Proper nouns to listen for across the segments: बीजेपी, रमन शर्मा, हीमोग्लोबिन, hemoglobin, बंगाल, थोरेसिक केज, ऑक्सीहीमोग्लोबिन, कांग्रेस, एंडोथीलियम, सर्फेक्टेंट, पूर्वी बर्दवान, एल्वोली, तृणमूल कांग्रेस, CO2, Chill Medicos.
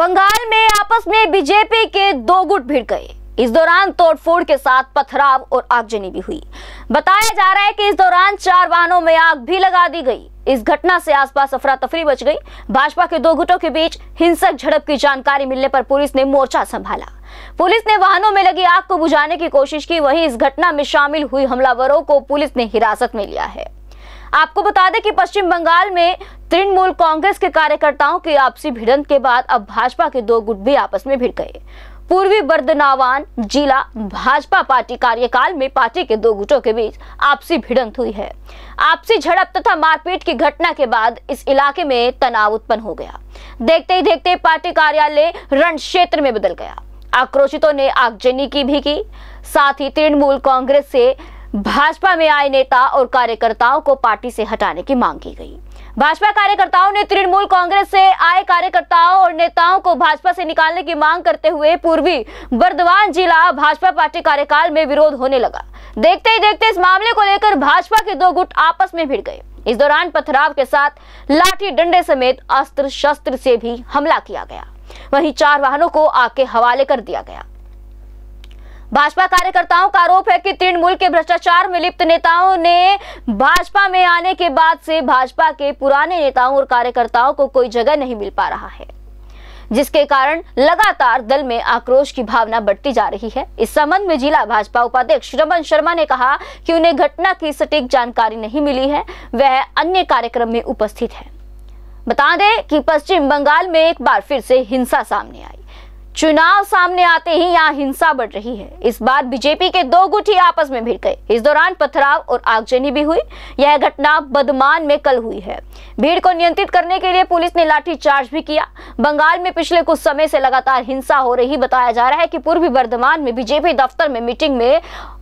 बंगाल में आपस में बीजेपी के दो गुट भिड़ गए। इस दौरान तोड़फोड़ के साथ पथराव और आगजनी भी हुई। बताया जा रहा है कि इस दौरान 4 वाहनों में आग भी लगा दी गई। इस घटना से आसपास अफरा तफरी मच गई। भाजपा के दो गुटों के बीच हिंसक झड़प की जानकारी मिलने पर पुलिस ने मोर्चा संभाला। पुलिस ने वाहनों में लगी आग को बुझाने की कोशिश की। वहीं इस घटना में शामिल हुई हमलावरों को पुलिस ने हिरासत में लिया है। आपको बता दें कि पश्चिम बंगाल में तृणमूल कांग्रेस के कार्यकर्ताओं की आपसी भिड़ंत के बाद अब भाजपा के दो गुट भी आपस में भिड़ गए। पूर्वी बर्दनावान जिला भाजपा पार्टी कार्यकाल में पार्टी के दो गुटों के बीच आपसी भिड़ंत हुई है। आपसी झड़प तथा मारपीट की घटना के बाद इस इलाके में तनाव उत्पन्न हो गया। देखते ही देखते पार्टी कार्यालय रण क्षेत्र में बदल गया। आक्रोशितों ने आगजनी की भी की। साथ ही तृणमूल कांग्रेस से भाजपा में आए नेता और कार्यकर्ताओं को पार्टी से हटाने की मांग की गई। भाजपा कार्यकर्ताओं ने तृणमूल कांग्रेस से आए कार्यकर्ताओं और नेताओं को भाजपा से निकालने की मांग करते हुए पूर्वी बर्दवान जिला भाजपा पार्टी कार्यकाल में विरोध होने लगा। देखते ही देखते इस मामले को लेकर भाजपा के दो गुट आपस में भिड़ गए। इस दौरान पथराव के साथ लाठी डंडे समेत अस्त्र शस्त्र से भी हमला किया गया। वहीं 4 वाहनों को आग के हवाले कर दिया गया। भाजपा कार्यकर्ताओं का आरोप है कि तृणमूल के भ्रष्टाचार में लिप्त नेताओं ने भाजपा में आने के बाद से भाजपा के पुराने नेताओं और कार्यकर्ताओं को कोई जगह नहीं मिल पा रहा है, जिसके कारण लगातार दल में आक्रोश की भावना बढ़ती जा रही है। इस संबंध में जिला भाजपा उपाध्यक्ष रमन शर्मा ने कहा कि उन्हें घटना की सटीक जानकारी नहीं मिली है, वह अन्य कार्यक्रम में उपस्थित है। बता दें कि पश्चिम बंगाल में एक बार फिर से हिंसा सामने आई। चुनाव सामने आते ही यहाँ हिंसा बढ़ रही है। इस बार बीजेपी के दो गुट ही आपस में भिड़ गए। इस दौरान पथराव और आगजनी भी हुई। यह घटना बदमान में कल हुई है। भीड़ को नियंत्रित करने के लिए पुलिस ने लाठीचार्ज भी किया। बंगाल में पिछले कुछ समय से लगातार हिंसा हो रही। बताया जा रहा है कि पूर्वी बर्धमान में बीजेपी दफ्तर में मीटिंग में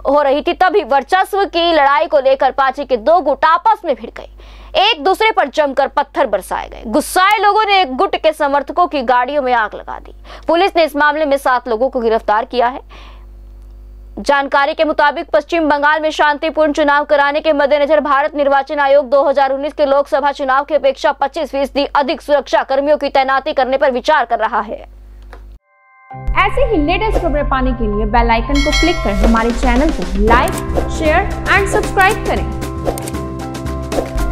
हो रही थी, तभी वर्चस्व की लड़ाई को लेकर पार्टी के दो गुट आपस में भिड़ गए। एक दूसरे पर जमकर पत्थर बरसाए गए। गुस्साए लोगों ने एक गुट के समर्थकों की गाड़ियों में आग लगा दी। पुलिस ने इस मामले में 7 लोगों को गिरफ्तार किया है। जानकारी के मुताबिक पश्चिम बंगाल में शांतिपूर्ण चुनाव कराने के मद्देनजर भारत निर्वाचन आयोग 2019 के लोकसभा चुनाव की अपेक्षा 25% अधिक सुरक्षा कर्मियों की तैनाती करने पर विचार कर रहा है। ऐसे ही लेटेस्ट खबरें पाने के लिए बेल आइकन को क्लिक कर हमारे चैनल को लाइक, शेयर एंड सब्सक्राइब करें।